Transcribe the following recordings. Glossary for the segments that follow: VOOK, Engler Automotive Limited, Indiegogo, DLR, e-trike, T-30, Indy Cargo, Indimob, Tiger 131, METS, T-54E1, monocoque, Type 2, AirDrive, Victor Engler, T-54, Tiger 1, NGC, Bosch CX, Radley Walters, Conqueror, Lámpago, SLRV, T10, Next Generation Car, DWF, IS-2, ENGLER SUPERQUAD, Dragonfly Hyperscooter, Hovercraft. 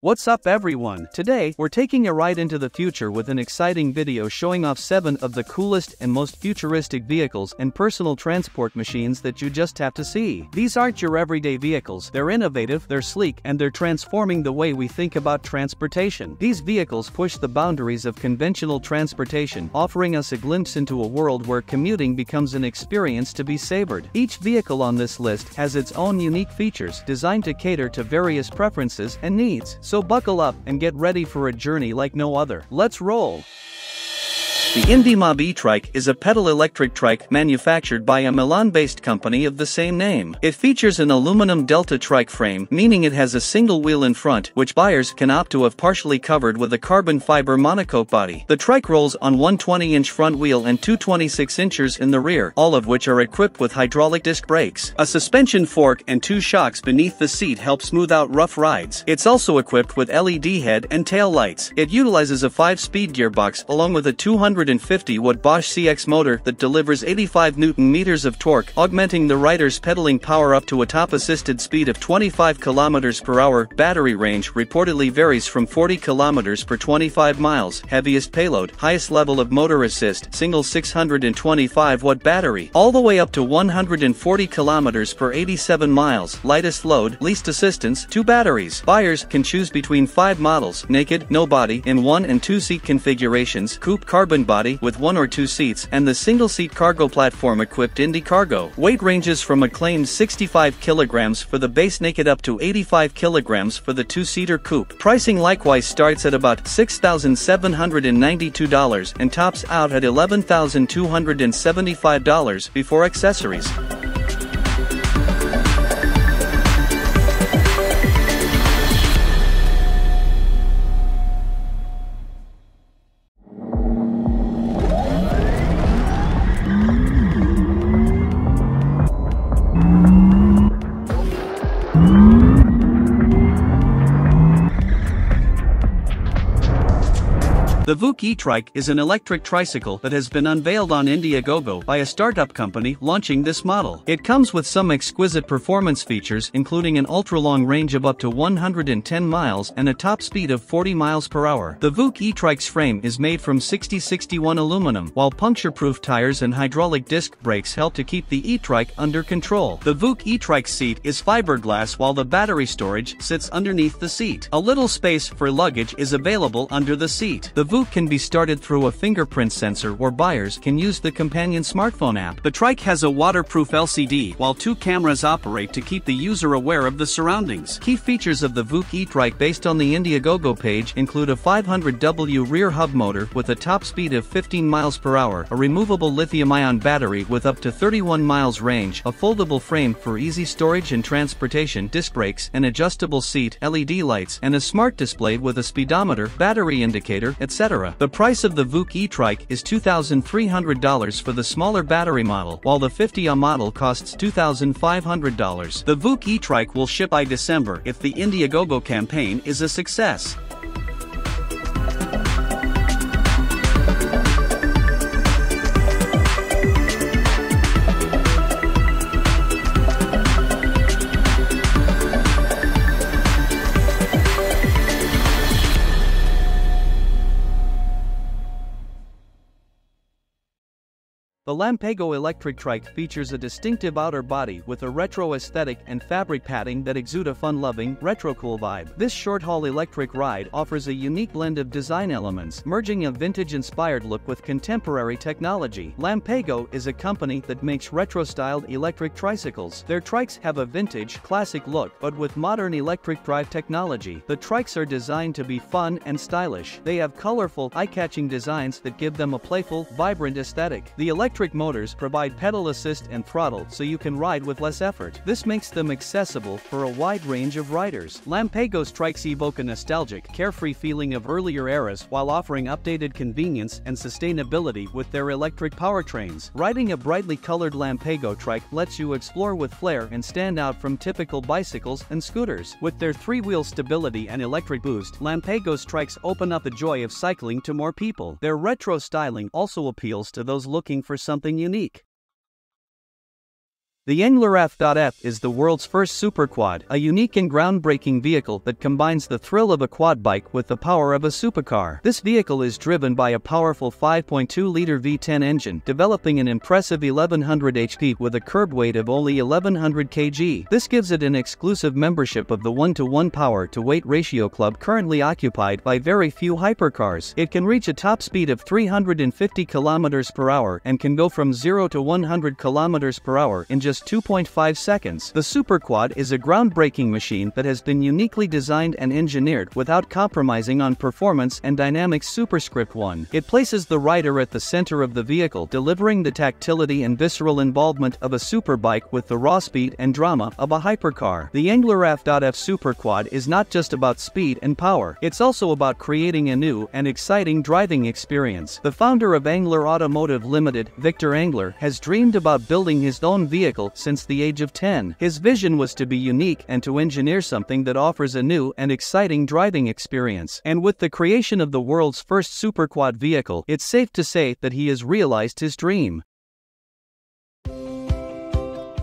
What's up everyone, today we're taking a ride into the future with an exciting video showing off 7 of the coolest and most futuristic vehicles and personal transport machines that you just have to see. These aren't your everyday vehicles, they're innovative, they're sleek, and they're transforming the way we think about transportation. These vehicles push the boundaries of conventional transportation, offering us a glimpse into a world where commuting becomes an experience to be savored. Each vehicle on this list has its own unique features designed to cater to various preferences and needs. So buckle up and get ready for a journey like no other. Let's roll! The Indimob e-trike is a pedal electric trike manufactured by a Milan-based company of the same name. It features an aluminum delta trike frame, meaning it has a single wheel in front, which buyers can opt to have partially covered with a carbon fiber monocoque body. The trike rolls on one 20-inch front wheel and two 26 inches in the rear, all of which are equipped with hydraulic disc brakes. A suspension fork and two shocks beneath the seat help smooth out rough rides. It's also equipped with LED head and tail lights. It utilizes a 5-speed gearbox along with a 250-watt Bosch CX motor that delivers 85 Nm of torque, augmenting the rider's pedaling power up to a top-assisted speed of 25 km/h. Battery range reportedly varies from 40 km per 25 miles. Heaviest payload, highest level of motor assist, single 625-watt battery, all the way up to 140 km per 87 miles. Lightest load, least assistance, 2 batteries. Buyers can choose between 5 models: naked, no body, in 1- and 2-seat configurations, coupe carbon body with 1 or 2 seats, and the single-seat cargo platform equipped Indy Cargo. Weight ranges from a claimed 65 kilograms for the base naked up to 85 kilograms for the 2-seater coupe. Pricing likewise starts at about $6,792 and tops out at $11,275 before accessories. The VOOK e-trike is an electric tricycle that has been unveiled on Indiegogo by a startup company launching this model. It comes with some exquisite performance features, including an ultra-long range of up to 110 miles and a top speed of 40 mph. The VOOK e-trike's frame is made from 6061 aluminum, while puncture-proof tires and hydraulic disc brakes help to keep the e-trike under control. The VOOK e-trike's seat is fiberglass while the battery storage sits underneath the seat. A little space for luggage is available under the seat. The VOOK can be started through a fingerprint sensor, or buyers can use the companion smartphone app. The trike has a waterproof LCD, while 2 cameras operate to keep the user aware of the surroundings. Key features of the VOOK e-trike based on the Indiegogo page include a 500W rear hub motor with a top speed of 15 mph, a removable lithium-ion battery with up to 31 miles range, a foldable frame for easy storage and transportation, disc brakes, an adjustable seat, LED lights, and a smart display with a speedometer, battery indicator, etc. The price of the VOOK e-trike is $2,300 for the smaller battery model, while the 50Ah model costs $2,500. The VOOK e-trike will ship by December if the Indiegogo campaign is a success. The Lámpago electric trike features a distinctive outer body with a retro aesthetic and fabric padding that exude a fun-loving, retro-cool vibe. This short-haul electric ride offers a unique blend of design elements, merging a vintage-inspired look with contemporary technology. Lámpago is a company that makes retro-styled electric tricycles. Their trikes have a vintage, classic look, but with modern electric drive technology. The trikes are designed to be fun and stylish. They have colorful, eye-catching designs that give them a playful, vibrant aesthetic. The electric motors provide pedal assist and throttle so you can ride with less effort. This makes them accessible for a wide range of riders. Lámpago's trikes evoke a nostalgic, carefree feeling of earlier eras while offering updated convenience and sustainability with their electric powertrains. Riding a brightly colored Lámpago trike lets you explore with flair and stand out from typical bicycles and scooters. With their 3-wheel stability and electric boost, Lámpago's trikes open up the joy of cycling to more people. Their retro styling also appeals to those looking for something unique. The Engler F.F is the world's first superquad, a unique and groundbreaking vehicle that combines the thrill of a quad bike with the power of a supercar. This vehicle is driven by a powerful 5.2-liter V10 engine, developing an impressive 1100 HP with a curb weight of only 1100 kg. This gives it an exclusive membership of the 1-to-1 power-to-weight ratio club currently occupied by very few hypercars. It can reach a top speed of 350 km per hour and can go from 0 to 100 km per hour in just 2.5 seconds. The Superquad is a groundbreaking machine that has been uniquely designed and engineered without compromising on performance and dynamics. Superscript 1. It places the rider at the center of the vehicle, delivering the tactility and visceral involvement of a superbike with the raw speed and drama of a hypercar. The Engler F.F Superquad is not just about speed and power, it's also about creating a new and exciting driving experience. The founder of Engler Automotive Limited, Victor Engler, has dreamed about building his own vehicle since the age of 10. His vision was to be unique and to engineer something that offers a new and exciting driving experience. And with the creation of the world's first superquad vehicle, it's safe to say that he has realized his dream.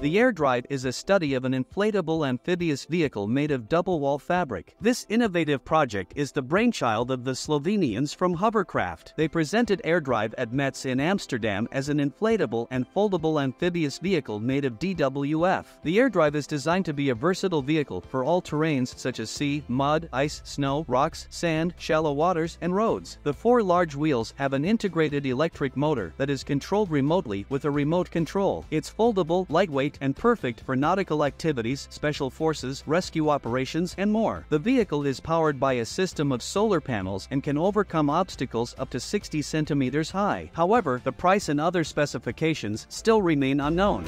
The AirDrive is a study of an inflatable amphibious vehicle made of double-wall fabric. This innovative project is the brainchild of the Slovenians from Hovercraft. They presented AirDrive at METS in Amsterdam as an inflatable and foldable amphibious vehicle made of DWF. The AirDrive is designed to be a versatile vehicle for all terrains such as sea, mud, ice, snow, rocks, sand, shallow waters, and roads. The four large wheels have an integrated electric motor that is controlled remotely with a remote control. It's foldable, lightweight, and perfect for nautical activities, special forces, rescue operations, and more. The vehicle is powered by a system of solar panels and can overcome obstacles up to 60 centimeters high. However, the price and other specifications still remain unknown.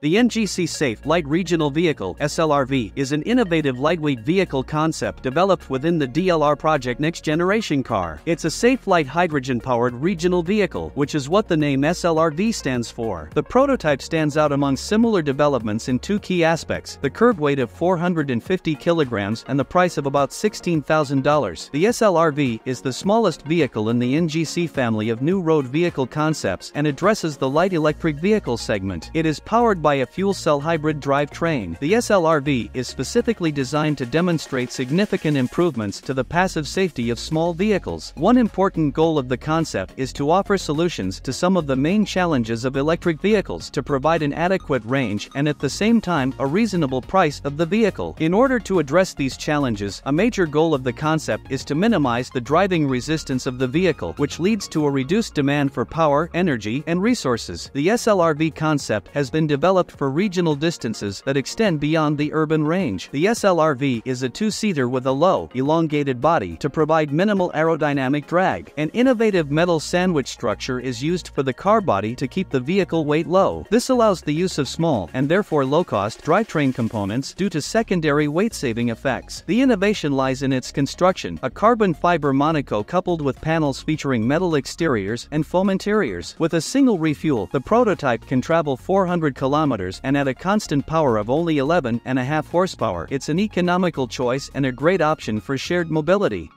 The NGC Safe Light Regional Vehicle (SLRV) is an innovative lightweight vehicle concept developed within the DLR project Next Generation Car. It's a safe light hydrogen-powered regional vehicle, which is what the name SLRV stands for. The prototype stands out among similar developments in two key aspects: the curb weight of 450 kilograms and the price of about $16,000. The SLRV is the smallest vehicle in the NGC family of new road vehicle concepts and addresses the light electric vehicle segment. It is powered by a fuel cell hybrid drivetrain. The SLRV is specifically designed to demonstrate significant improvements to the passive safety of small vehicles. One important goal of the concept is to offer solutions to some of the main challenges of electric vehicles, to provide an adequate range and at the same time a reasonable price of the vehicle. In order to address these challenges, a major goal of the concept is to minimize the driving resistance of the vehicle, which leads to a reduced demand for power, energy, and resources. The SLRV concept has been developed for regional distances that extend beyond the urban range. The SLRV is a two-seater with a low, elongated body to provide minimal aerodynamic drag. An innovative metal sandwich structure is used for the car body to keep the vehicle weight low. This allows the use of small, and therefore low-cost, drivetrain components due to secondary weight-saving effects. The innovation lies in its construction, a carbon fiber monocoque coupled with panels featuring metal exteriors and foam interiors. With a single refuel, the prototype can travel 400 kilometers and at a constant power of only 11.5 horsepower. It's an economical choice and a great option for shared mobility.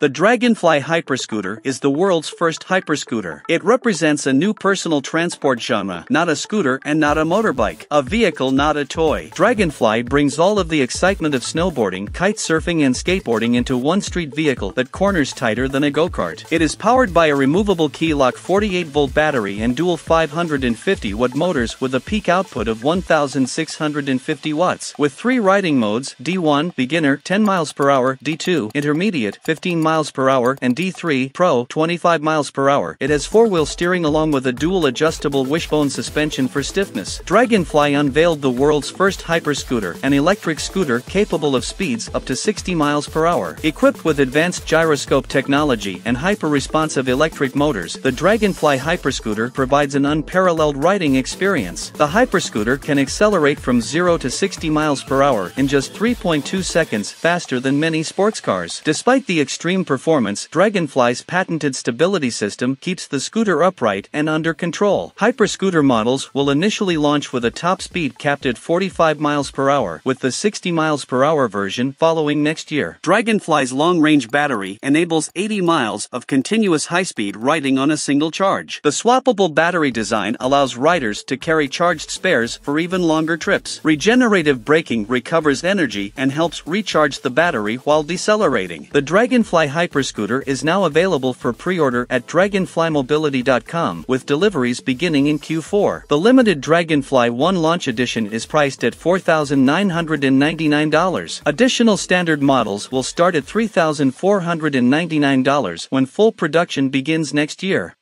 The Dragonfly Hyperscooter is the world's first hyperscooter. It represents a new personal transport genre, not a scooter and not a motorbike, a vehicle not a toy. Dragonfly brings all of the excitement of snowboarding, kite surfing and skateboarding into one street vehicle that corners tighter than a go-kart. It is powered by a removable keylock 48-volt battery and dual 550-watt motors with a peak output of 1,650 watts, with three riding modes: D1, beginner, 10 miles per hour, D2, intermediate, 15 miles per hour, and D3 Pro, 25 miles per hour. It has four-wheel steering along with a dual adjustable wishbone suspension for stiffness. Dragonfly unveiled the world's first hyperscooter, an electric scooter capable of speeds up to 60 miles per hour. Equipped with advanced gyroscope technology and hyper-responsive electric motors, the Dragonfly Hyperscooter provides an unparalleled riding experience. The hyperscooter can accelerate from 0 to 60 miles per hour in just 3.2 seconds, faster than many sports cars. Despite the extreme extreme performance, Dragonfly's patented stability system keeps the scooter upright and under control. Hyperscooter models will initially launch with a top speed capped at 45 miles per hour, with the 60 miles per hour version following next year. Dragonfly's long-range battery enables 80 miles of continuous high-speed riding on a single charge. The swappable battery design allows riders to carry charged spares for even longer trips. Regenerative braking recovers energy and helps recharge the battery while decelerating. The Dragonfly Hyperscooter is now available for pre-order at dragonflymobility.com, with deliveries beginning in Q4. The limited Dragonfly 1 Launch Edition is priced at $4,999. Additional standard models will start at $3,499 when full production begins next year.